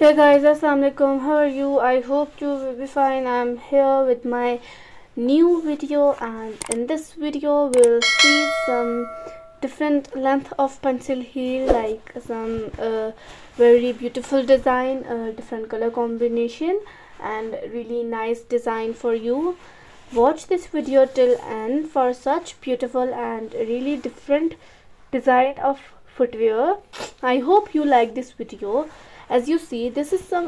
Hey guys, assalamualaikum. How are you? I hope you will be fine. I'm here with my new video, and in this video we'll see some different length of pencil heel, like some very beautiful design, different color combination, and really nice design for you. Watch this video till end for such beautiful and really different design of footwear. I hope you like this video. As you see, this is some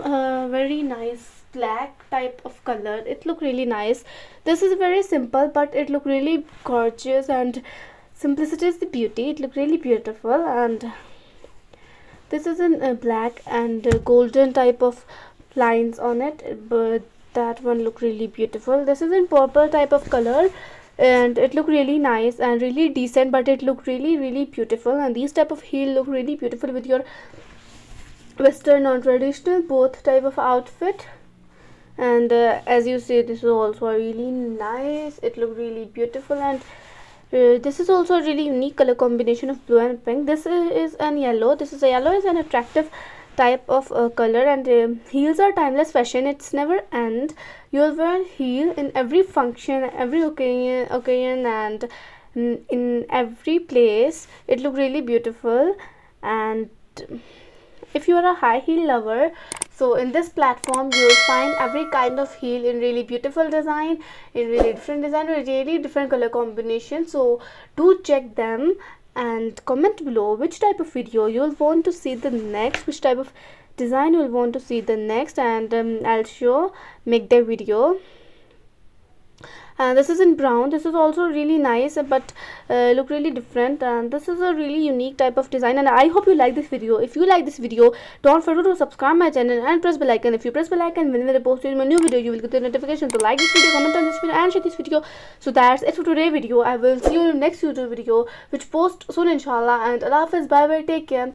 very nice black type of color. It look really nice. This is very simple, but it look really gorgeous, and simplicity is the beauty. It look really beautiful. And this is in black and golden type of lines on it, but that one look really beautiful. This is in purple type of color, and it look really nice and really decent, but it look really beautiful. And these type of heel look really beautiful with your Western, non-traditional, both type of outfit. And as you see, this is also really nice. It looks really beautiful. And this is also a really unique color combination of blue and pink. This is an yellow. This is a yellow is an attractive type of color, and heels are timeless fashion. It's never end. You'll wear heel in every function, every occasion, and in every place. It looks really beautiful. And if you are a high heel lover, so in this platform you will find every kind of heel in really beautiful design, in really different design, with really different color combination. So do check them and comment below which type of video you'll want to see the next, which type of design you'll want to see the next, and I'll sure make the video. And this is in brown. This is also really nice, but look really different. And this is a really unique type of design. And I hope you like this video. If you like this video, don't forget to subscribe my channel and press bell icon. If you press bell icon, whenever I post my new video, you will get the notification. So like this video, comment on this video, and share this video. So that's it for today's video. I will see you in the next YouTube video, which post soon, inshallah. And Allah Hafiz. Bye bye. Take care.